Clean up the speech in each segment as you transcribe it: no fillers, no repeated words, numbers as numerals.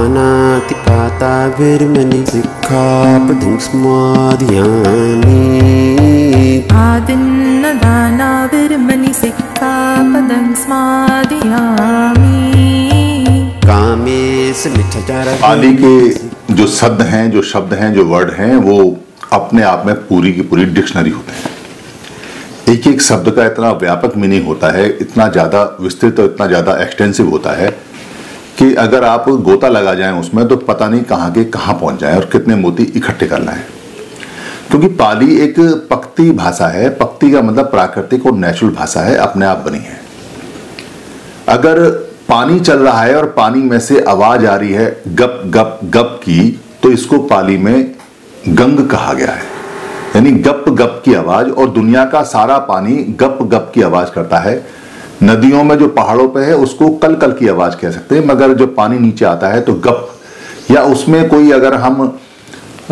पानातिपाता विरमणि सिक्खापदं समाधियामि आदिन्नदाना विरमणि सिक्खापदं समाधियामि। कामेश मिथ्याचार। पालि के जो शब्द हैं, जो शब्द हैं, जो वर्ड हैं, वो अपने आप में पूरी की पूरी डिक्शनरी होते हैं। एक एक शब्द का इतना व्यापक मीनिंग होता है, इतना ज़्यादा विस्तृत और इतना ज़्यादा एक्सटेंसिव होता है कि अगर आप गोता लगा जाएं उसमें तो पता नहीं कहाँ के कहाँ पहुँच जाएं और कितने मोती इकट्ठे कर लाएं। क्योंकि पाली एक पक्ति भाषा है। पक्ति का मतलब प्राकृतिक और नेचुरल भाषा है, अपने आप बनी है। अगर पानी चल रहा है और पानी में से आवाज़ आ रही है गप गप गप की, तो इसको पाली में गंग कहा गया है, यानी गप गप की आवाज़। और दुनिया का सारा पानी गप गप की आवाज़ करता है। नदियों में जो पहाड़ों पे है उसको कल कल की आवाज़ कह सकते हैं, मगर जब पानी नीचे आता है तो गप, या उसमें कोई अगर हम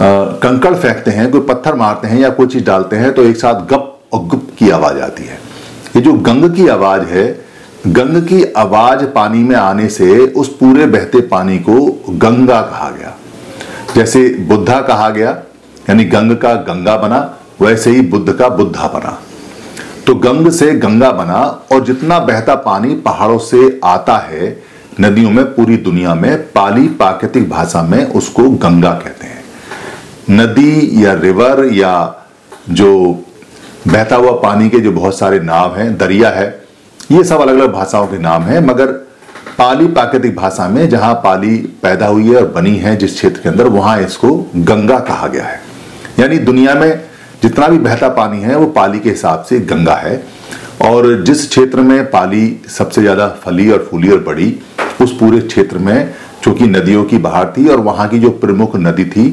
कंकड़ फेंकते हैं, कोई पत्थर मारते हैं या कोई चीज़ डालते हैं तो एक साथ गप और गुप की आवाज़ आती है। ये जो गंग की आवाज़ है, गंग की आवाज़ पानी में आने से उस पूरे बहते पानी को गंगा कहा गया। जैसे बुद्धा कहा गया यानी गंग का गंगा बना, वैसे ही बुद्ध का बुद्धा बना। तो गंग से गंगा बना। और जितना बहता पानी पहाड़ों से आता है नदियों में, पूरी दुनिया में, पाली प्राकृतिक भाषा में उसको गंगा कहते हैं। नदी या रिवर या जो बहता हुआ पानी के जो बहुत सारे नाम हैं, दरिया है, ये सब अलग अलग भाषाओं के नाम हैं। मगर पाली प्राकृतिक भाषा में जहाँ पाली पैदा हुई है और बनी है जिस क्षेत्र के अंदर, वहाँ इसको गंगा कहा गया है। यानी दुनिया में जितना भी बहता पानी है वो पाली के हिसाब से गंगा है। और जिस क्षेत्र में पाली सबसे ज़्यादा फली और फूली और बड़ी, उस पूरे क्षेत्र में, चूँकि नदियों की बहार थी और वहाँ की जो प्रमुख नदी थी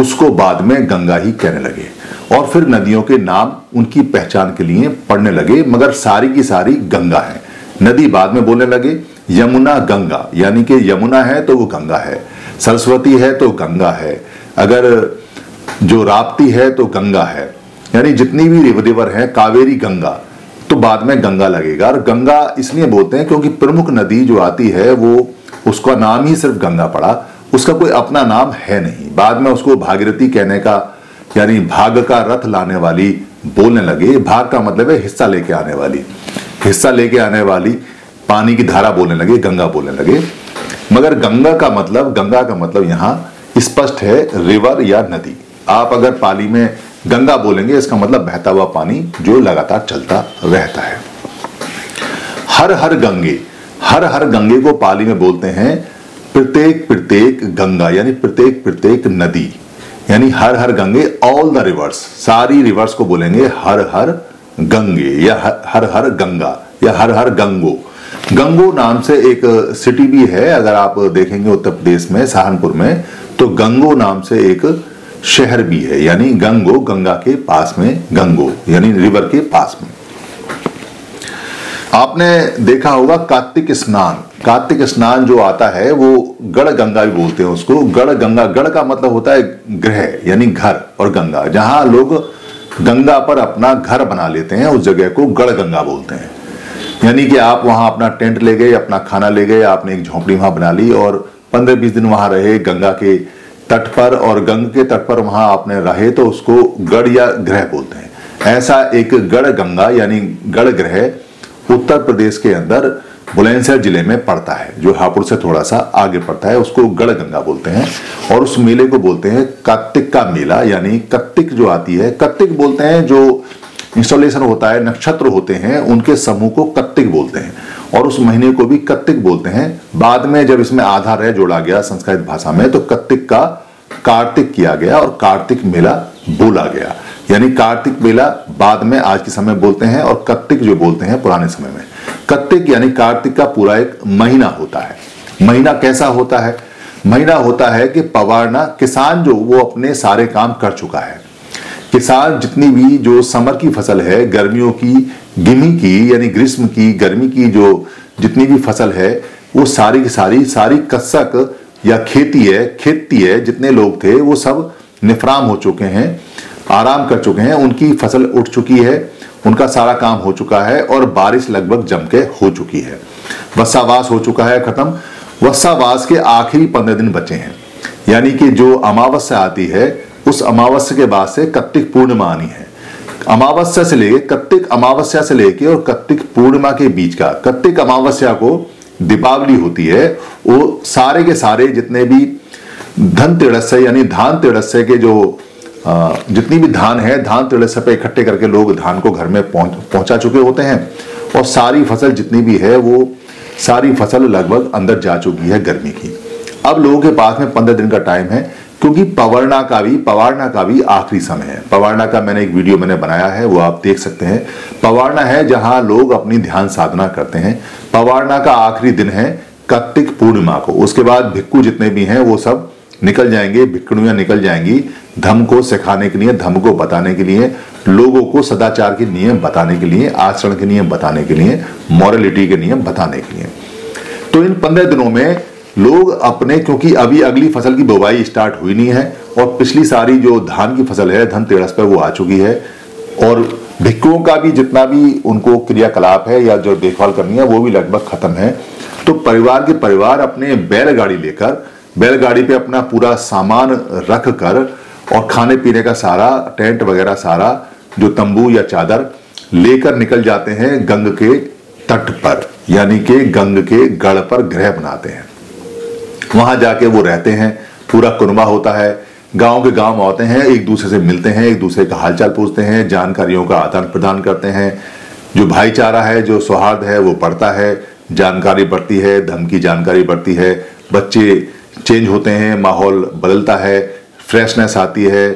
उसको बाद में गंगा ही कहने लगे। और फिर नदियों के नाम उनकी पहचान के लिए पढ़ने लगे, मगर सारी की सारी गंगा है। नदी बाद में बोलने लगे यमुना गंगा, यानी कि यमुना है तो वो गंगा है, सरस्वती है तो गंगा है, अगर जो राप्ती है तो गंगा है, यानी जितनी भी रिवर हैं, कावेरी गंगा, तो बाद में गंगा लगेगा। और गंगा इसलिए बोलते हैं क्योंकि प्रमुख नदी जो आती है वो, उसका नाम ही सिर्फ गंगा पड़ा, उसका कोई अपना नाम है नहीं। बाद में उसको भागीरथी कहने का, यानी भाग का रथ लाने वाली बोलने लगे। भाग का मतलब है हिस्सा लेके आने वाली, हिस्सा लेके आने वाली पानी की धारा बोलने लगे, गंगा बोलने लगे। मगर गंगा का मतलब यहाँ स्पष्ट है, रिवर या नदी। आप अगर पाली में गंगा बोलेंगे, इसका मतलब बहता हुआ पानी जो लगातार चलता रहता है। हर हर गंगे को पाली में बोलते हैं प्रत्येक गंगा, यानी प्रत्येक नदी, यानी हर हर गंगे, ऑल द रिवर्स, सारी रिवर्स को बोलेंगे हर हर गंगे या हर हर गंगा या हर हर गंगो। गंगो नाम से एक सिटी भी है, अगर आप देखेंगे उत्तर प्रदेश में सहारनपुर में, तो गंगो नाम से एक शहर भी है, यानी गंगो, गंगा के पास में गंगो, यानी रिवर के पास में। आपने देखा होगा कार्तिक स्नान जो आता है वो गढ़ गंगा भी बोलते हैं उसको, गढ़ गंगा। गढ़ का मतलब होता है गृह यानी घर, और गंगा, जहां लोग गंगा पर अपना घर बना लेते हैं उस जगह को गढ़ गंगा बोलते हैं। यानी कि आप वहां अपना टेंट ले गए, अपना खाना ले गए, आपने एक झोंपड़ी वहां बना ली और 15-20 दिन वहां रहे गंगा के तट पर, और गंग के तट पर वहां आपने रहे, तो उसको गढ़ या गृह बोलते हैं। ऐसा एक गढ़ गंगा यानी गढ़ गृह उत्तर प्रदेश के अंदर बुलंदशहर जिले में पड़ता है, जो हापुड़ से थोड़ा सा आगे पड़ता है, उसको गढ़ गंगा बोलते हैं। और उस मेले को बोलते हैं कार्तिक का मेला, यानी कार्तिक जो आती है, कार्तिक बोलते हैं जो इंस्टॉलेशन होता है, नक्षत्र होते हैं, उनके समूह को कार्तिक बोलते हैं, और उस महीने को भी कार्तिक बोलते हैं। बाद में जब इसमें आधा रह जोड़ा गया संस्कृत भाषा में, तो कार्तिक का कार्तिक किया गया और कार्तिक मेला बोला गया। यानी कार्तिक मेला बाद में आज के समय बोलते हैं, और कार्तिक जो बोलते हैं पुराने समय में। कार्तिक यानी कार्तिक का पूरा एक महीना होता है। महीना कैसा होता है? महीना होता है कि पवारना, किसान जो वो अपने सारे काम कर चुका है, किसान जितनी भी जो समर की फसल है, गर्मियों की, गिमी की यानी ग्रीष्म की, गर्मी की जो जितनी भी फसल है वो सारी कसक या खेती है, जितने लोग थे वो सब निफराम हो चुके हैं, आराम कर चुके हैं, उनकी फसल उठ चुकी है, उनका सारा काम हो चुका है, और बारिश लगभग जम के हो चुकी है, वर्षावास हो चुका है, खत्म। वस्सावास के आखिरी 15 दिन बचे हैं, यानी कि जो अमावस्या आती है उस अमावस्या के बाद से कार्तिक पूर्णिमा आनी है। अमावस्या से लेके कार्तिक अमावस्या से लेके और कार्तिक पूर्णिमा के बीच का, कार्तिक अमावस्या को दीपावली होती है, वो सारे के सारे जितने भी धनतेरस यानी धान तेरस के जो जितनी भी धान है, धान तेरस पे इकट्ठे करके लोग धान को घर में पहुंचा चुके होते हैं और सारी फसल जितनी भी है वो सारी फसल लगभग अंदर जा चुकी है गर्मी की। अब लोगों के पास में 15 दिन का टाइम है, क्योंकि पवारणा का भी आखिरी समय है। पवारणा का मैंने एक वीडियो बनाया है, वो आप देख सकते हैं। पवारणा है जहां लोग अपनी ध्यान साधना करते हैं। पवारणा का आखिरी दिन है कार्तिक पूर्णिमा को। उसके बाद भिक्खू जितने भी हैं वो सब निकल जाएंगे, भिक्खुणियां निकल जाएंगी धम्म को सिखाने के लिए, धम्म को बताने के लिए, लोगों को सदाचार के नियम बताने के लिए, आचरण के नियम बताने के लिए, मॉरलिटी के नियम बताने के लिए। तो इन 15 दिनों में लोग अपने, क्योंकि अभी अगली फसल की बुवाई स्टार्ट हुई नहीं है और पिछली सारी जो धान की फसल है धनतेरस पर वो आ चुकी है, और भिक्खुओं का भी जितना भी उनको क्रियाकलाप है या जो देखभाल करनी है वो भी लगभग खत्म है। तो परिवार अपने बैलगाड़ी लेकर, बैलगाड़ी पे अपना पूरा सामान रख कर और खाने पीने का सारा, टेंट वगैरह सारा जो तंबू या चादर लेकर निकल जाते हैं गंग के तट पर, यानी कि गंग के गढ़ पर गृह बनाते हैं, वहां जाके वो रहते हैं। पूरा कुनबा होता है, गांव के गांव आते हैं, एक दूसरे से मिलते हैं, एक दूसरे का हालचाल पूछते हैं, जानकारियों का आदान प्रदान करते हैं। जो भाईचारा है, जो सौहार्द है वो बढ़ता है, जानकारी बढ़ती है, धर्म की जानकारी बढ़ती है, बच्चे चेंज होते हैं, माहौल बदलता है, फ्रेशनेस आती है,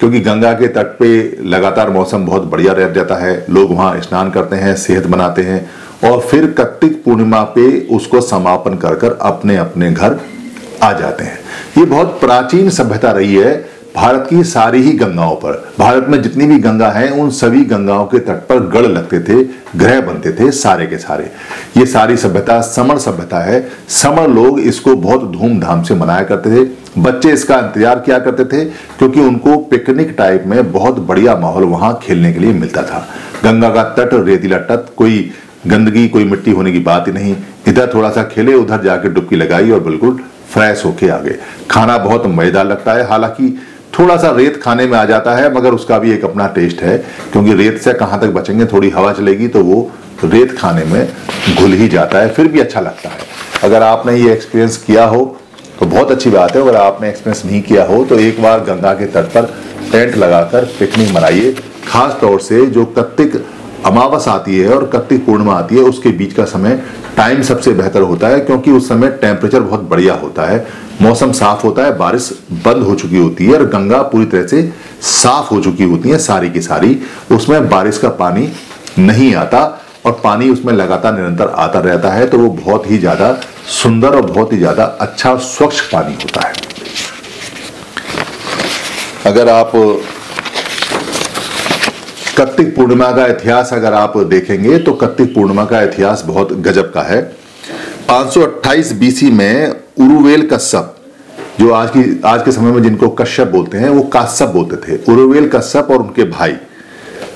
क्योंकि गंगा के तट पे लगातार मौसम बहुत बढ़िया रह जाता है। लोग वहाँ स्नान करते हैं, सेहत बनाते हैं और फिर कार्तिक पूर्णिमा पे उसको समापन कर कर अपने अपने घर आ जाते हैं। ये बहुत प्राचीन सभ्यता रही है भारत की, सारी ही गंगाओं पर। भारत में जितनी भी गंगा है उन सभी गंगाओं के तट पर गढ़ लगते थे, गृह बनते थे सारे के सारे। ये सारी सभ्यता समण सभ्यता है। समण लोग इसको बहुत धूमधाम से मनाया करते थे, बच्चे इसका इंतजार किया करते थे, क्योंकि उनको पिकनिक टाइप में बहुत बढ़िया माहौल वहां खेलने के लिए मिलता था। गंगा का तट रेतीला तट, कोई गंदगी कोई मिट्टी होने की बात ही नहीं। इधर थोड़ा सा खेले, उधर जाके डुबकी लगाई और बिल्कुल फ्रेश होके आ गए। खाना बहुत मजेदार लगता है, हालांकि थोड़ा सा रेत खाने में आ जाता है, मगर उसका भी एक अपना टेस्ट है, क्योंकि रेत से कहाँ तक बचेंगे, थोड़ी हवा चलेगी तो वो रेत खाने में घुल ही जाता है, फिर भी अच्छा लगता है। अगर आपने ये एक्सपीरियंस किया हो तो बहुत अच्छी बात है, अगर आपने एक्सपीरियंस नहीं किया हो तो एक बार गंगा के तट पर टेंट लगाकर पिकनिक मनाइए। खास तौर से जो कार्तिक अमावस्या आती है और कार्तिक पूर्णिमा आती है उसके बीच का समय टाइम सबसे बेहतर होता है, क्योंकि उस समय टेम्परेचर बहुत बढ़िया होता है, मौसम साफ होता है, बारिश बंद हो चुकी होती है और गंगा पूरी तरह से साफ हो चुकी होती है सारी की सारी। उसमें बारिश का पानी नहीं आता और पानी उसमें लगातार निरंतर आता रहता है, तो वो बहुत ही ज्यादा सुंदर और बहुत ही ज्यादा अच्छा और स्वच्छ पानी होता है। अगर आप कार्तिक पूर्णिमा का इतिहास अगर आप देखेंगे तो कार्तिक पूर्णिमा का इतिहास बहुत गजब का है। 528 बीसी में उरुवेल कश्यप, जो आज के समय में जिनको कश्यप बोलते हैं वो काश्यप बोलते थे। उरुवेल कश्यप और उनके भाई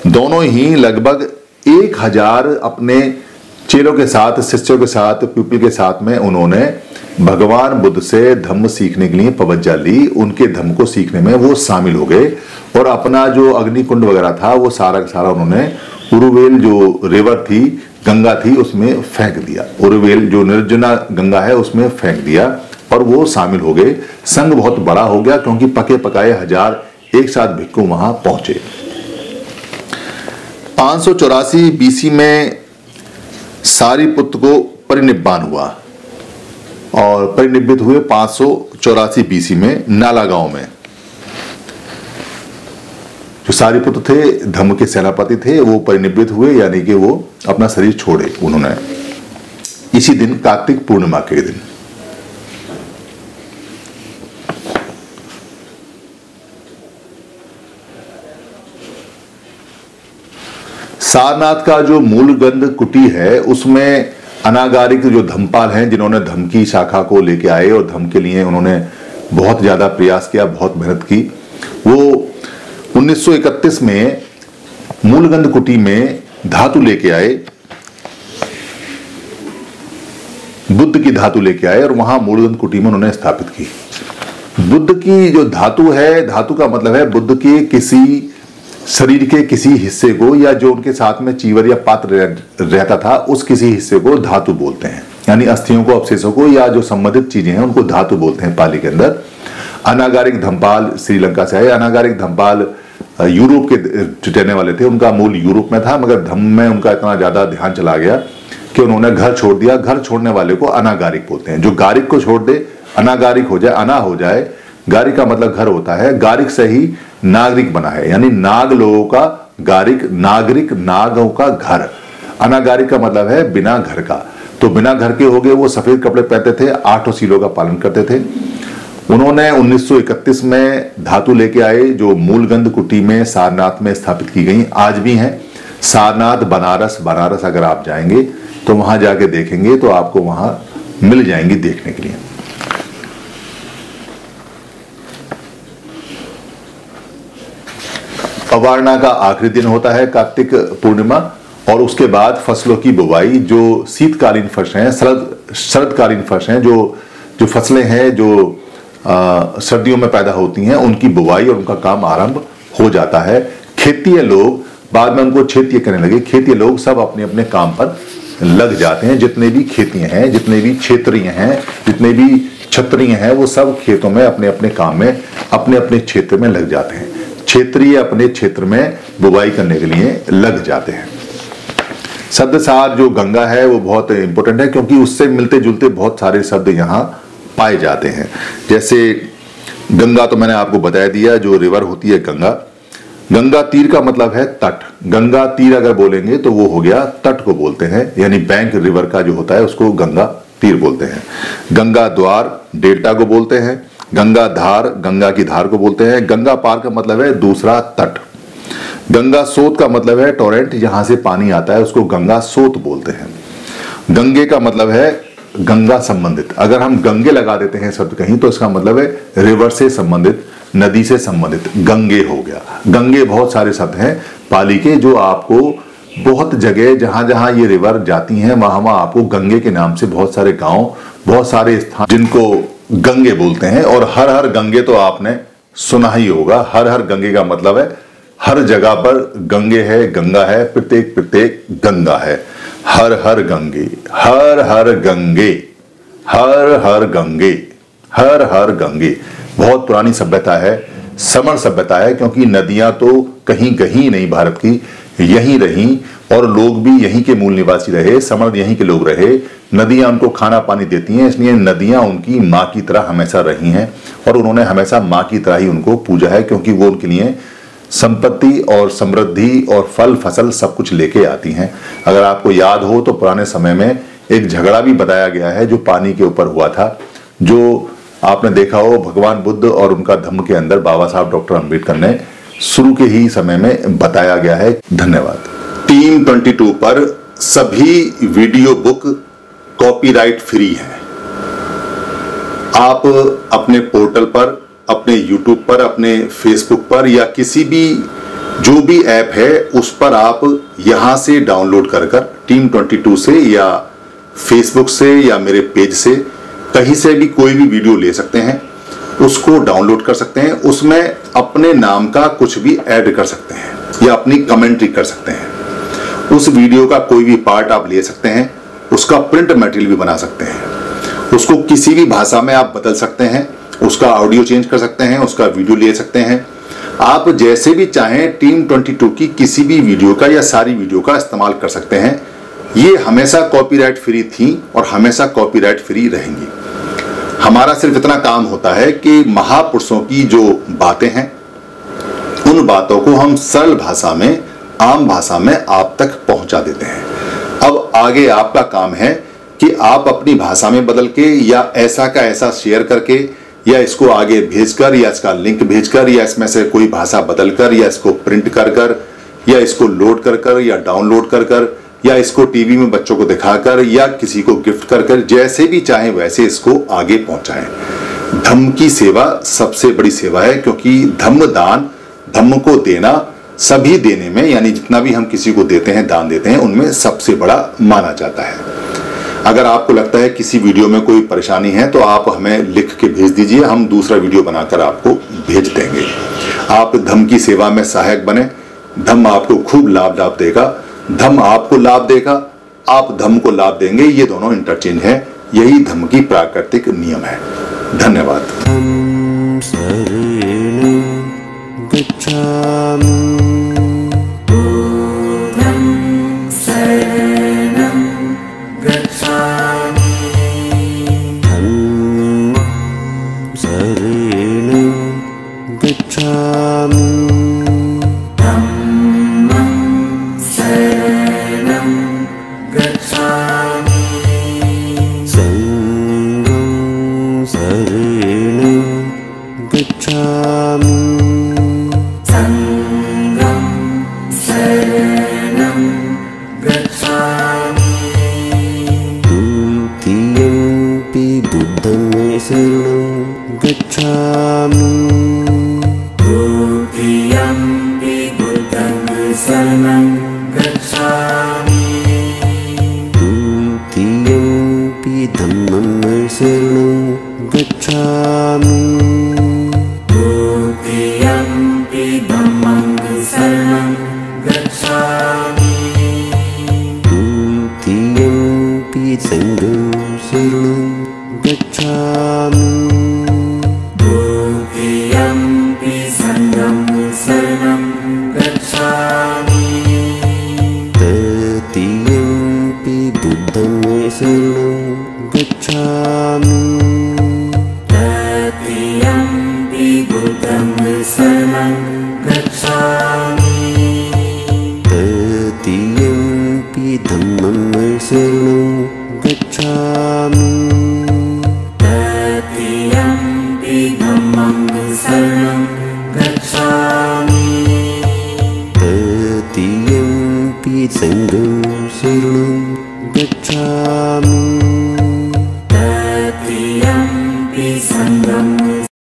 दोनों ही लगभग 1000 अपने चेलों के साथ, शिष्यों के साथ, पीपल के साथ में उन्होंने भगवान बुद्ध से धम्म सीखने के लिए तपस्या ली। उनके धम्म को सीखने में वो शामिल हो गए और अपना जो अग्निकुंड वगैरह था वो सारा का सारा उन्होंने उरुवेल जो रिवर थी, गंगा थी, उसमें फेंक दिया। उरुवेल जो निर्जला गंगा है उसमें फेंक दिया और वो शामिल हो गए। संघ बहुत बड़ा हो गया, क्योंकि पके पकाए 1000 एक साथ भिक्खु वहां पहुंचे। 584 बीसी में सारिपुत्र को परिनिब्बान हुआ और परिनिब्बित हुए 584 बीसी में नाला गांव में। जो सारिपुत्र थे धम्म के सेनापति थे, वो परिनिब्बित हुए, यानी कि वो अपना शरीर छोड़े उन्होंने इसी दिन, कार्तिक पूर्णिमा के दिन। सारनाथ का जो मूलगंध कुटी है उसमें अनागारिक जो धम्मपाल हैं, जिन्होंने धम्म की शाखा को लेके आए और धम्म के लिए उन्होंने बहुत ज़्यादा प्रयास किया, बहुत मेहनत की, वो 1931 में मूलगंध कुटी में धातु लेके आए। बुद्ध की धातु लेके आए और वहां मूलदंत कुटी में उन्होंने स्थापित की। बुद्ध की जो धातु है, धातु का मतलब है बुद्ध के किसी शरीर के किसी हिस्से को या जो उनके साथ में चीवर या पात्र रहता था उस किसी हिस्से को धातु बोलते हैं, यानी अस्थियों को, अवशेषों को या जो संबंधित चीजें हैं उनको धातु बोलते हैं पालि के अंदर। अनागारिक धम्पाल श्रीलंका से है। अनागारिक धम्पाल यूरोप के रहने वाले थे, उनका मूल यूरोप में था, मगर धम्म में उनका इतना ज्यादा ध्यान चला गया कि उन्होंने घर छोड़ दिया। घर छोड़ने वाले को अनागारिक बोलते हैं। जो गारिक को छोड़ दे, अनागारिक हो जाए, अना हो जाए, गारिक का मतलब घर होता है, गारिक से ही नागरिक बना है, यानी नाग लोगों का, गारिक नागरिक, नागों का घर। अनागारिक का मतलब है बिना घर का। तो बिना घर के हो गए। वो सफेद कपड़े पहनते थे, 8 सीलों का पालन करते थे। उन्होंने 1931 में धातु लेके आए जो मूलगंध कुटी में सारनाथ में स्थापित की गई, आज भी हैं। सारनाथ बनारस, बनारस अगर आप जाएंगे तो वहां जाके देखेंगे तो आपको वहां मिल जाएंगी देखने के लिए। अवारणा का आखिरी दिन होता है कार्तिक पूर्णिमा, और उसके बाद फसलों की बुवाई। जो शीतकालीन फसल हैं, शरदकालीन फसल हैं, जो फसलें हैं जो सर्दियों में पैदा होती हैं, उनकी बुवाई और उनका काम आरंभ हो जाता है। खेतीय लोग, बाद में उनको क्षेत्रीय कहने लगे, खेतीय लोग सब अपने अपने काम पर लग जाते हैं। जितने भी खेतीय हैं, जितने भी क्षेत्रीय हैं, जितने भी क्षत्रिय हैं, वो सब खेतों में अपने अपने काम में, अपने अपने क्षेत्र में लग जाते हैं। क्षेत्रीय अपने क्षेत्र में बुवाई करने के लिए लग जाते हैं। शब्दसार जो गंगा है वो बहुत इंपॉर्टेंट है, क्योंकि उससे मिलते जुलते बहुत सारे शब्द यहाँ पाए जाते हैं। जैसे गंगा तो मैंने आपको बता दिया, जो रिवर होती है गंगा। गंगा तीर का मतलब है तट। गंगा तीर अगर बोलेंगे तो वो हो गया, तट को बोलते हैं, यानी बैंक रिवर का जो होता है उसको गंगा तीर बोलते हैं। गंगा द्वार डेल्टा को बोलते हैं। गंगा धार गंगा की धार को बोलते हैं। गंगा पार का मतलब है दूसरा तट। गंगा सोत का मतलब है टोरेंट, यहां से पानी आता है, उसको गंगा सोत बोलते हैं। गंगे का मतलब है गंगा संबंधित। अगर हम गंगे लगा देते हैं शब्द कहीं तो इसका मतलब है रिवर से संबंधित, नदी से संबंधित, गंगे हो गया। गंगे बहुत सारे शब्द हैं पाली के, जो आपको बहुत जगह जहां जहां ये रिवर जाती हैं वहां वहां आपको गंगे के नाम से बहुत सारे गांव, बहुत सारे स्थान जिनको गंगे बोलते हैं। और हर हर गंगे तो आपने सुना ही होगा। हर हर गंगे का मतलब है हर जगह पर गंगे है, गंगा है, प्रत्येक प्रत्येक गंगा है। हर हर गंगे, हर हर गंगे, हर हर गंगे, हर हर गंगे बहुत पुरानी सभ्यता है, समर सभ्यता है, क्योंकि नदियां तो कहीं कहीं नहीं भारत की, यहीं रही और लोग भी यहीं के मूल निवासी रहे, समर यहीं के लोग रहे। नदियां उनको खाना पानी देती हैं, इसलिए नदियां उनकी माँ की तरह हमेशा रही हैं और उन्होंने हमेशा माँ की तरह ही उनको पूजा है, क्योंकि वो उनके लिए संपत्ति और समृद्धि और फल फसल सब कुछ लेके आती हैं। अगर आपको याद हो तो पुराने समय में एक झगड़ा भी बताया गया है जो पानी के ऊपर हुआ था, जो आपने देखा हो भगवान बुद्ध और उनका धम्म के अंदर बाबा साहब डॉक्टर अम्बेडकर ने शुरू के ही समय में बताया गया है। धन्यवाद। Team 22 पर सभी वीडियो बुक कॉपीराइट फ्री है। आप अपने पोर्टल पर, अपने YouTube पर, अपने Facebook पर या किसी भी जो भी ऐप है उस पर आप यहां से डाउनलोड कर Team 22 से या Facebook से या मेरे पेज से कहीं से भी कोई भी वीडियो ले सकते हैं, उसको डाउनलोड कर सकते हैं। उसमें अपने नाम का कुछ भी ऐड कर सकते हैं या अपनी कमेंट्री कर सकते हैं। उस वीडियो का कोई भी पार्ट आप ले सकते हैं, उसका प्रिंट मटेरियल भी बना सकते हैं, उसको किसी भी भाषा में आप बदल सकते हैं, उसका ऑडियो चेंज कर सकते हैं, उसका वीडियो ले सकते हैं। आप जैसे भी चाहें Team 22 की किसी भी वीडियो का या सारी वीडियो का इस्तेमाल कर सकते हैं। ये हमेशा कॉपीराइट फ्री थी और हमेशा कॉपीराइट फ्री रहेंगी। हमारा सिर्फ इतना काम होता है कि महापुरुषों की जो बातें हैं उन बातों को हम सरल भाषा में, आम भाषा में आप तक पहुंचा देते हैं। अब आगे आपका काम है कि आप अपनी भाषा में बदल के या ऐसा का ऐसा शेयर करके या इसको आगे भेजकर या इसका लिंक भेजकर या इसमें से कोई भाषा बदलकर या इसको प्रिंट कर कर या इसको लोड कर कर या डाउनलोड कर कर या इसको टीवी में बच्चों को दिखाकर या किसी को गिफ्ट कर कर जैसे भी चाहे वैसे इसको आगे पहुंचाएं। धम्म की सेवा सबसे बड़ी सेवा है, क्योंकि धम्म दान, धम्म को देना सभी देने में, यानी जितना भी हम किसी को देते हैं, दान देते हैं, उनमें सबसे बड़ा माना जाता है। अगर आपको लगता है किसी वीडियो में कोई परेशानी है तो आप हमें लिख के भेज दीजिए, हम दूसरा वीडियो बनाकर आपको भेज देंगे। आप धम्म की सेवा में सहायक बने, धम्म आपको खूब लाभ देगा, धम्म आपको लाभ देगा, आप धम्म को लाभ देंगे, ये दोनों इंटरचेंज है, यही धम्म की प्राकृतिक नियम है। धन्यवाद। Sangam Saranam Gacchami।